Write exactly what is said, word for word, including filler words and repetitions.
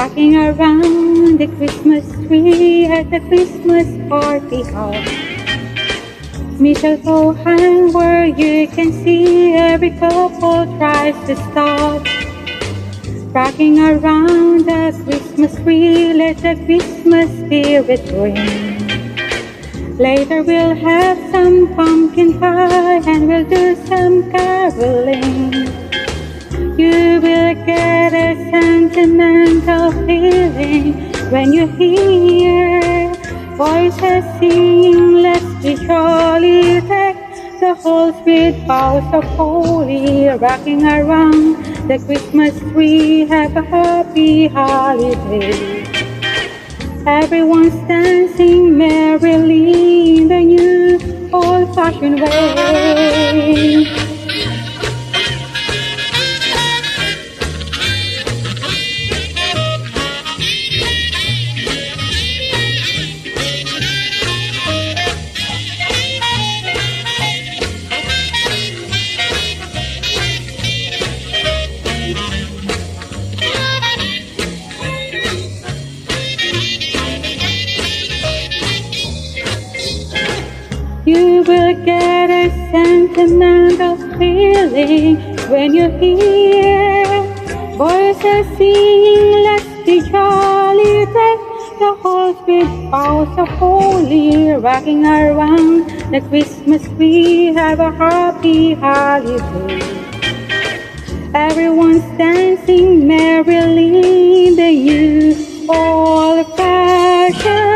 Rocking around the Christmas tree at the Christmas party hall. Mistletoe hang where you can see every couple tries to stop. Rocking around the Christmas tree, let the Christmas spirit ring. Later we'll have some pumpkin pie and we'll do some caroling. You will get a sentimental feeling when you hear voices singing, let's be jolly, deck the whole street bows so holy. Rocking around the Christmas tree, have a happy holiday. Everyone's dancing merrily in the new old-fashioned way. You will get a sentimental feeling when you hear voices singing, let's be jolly, deck the whole street bows so holy. Rocking around the Christmas tree, have a happy holiday. Everyone's dancing merrily in the new old-fashioned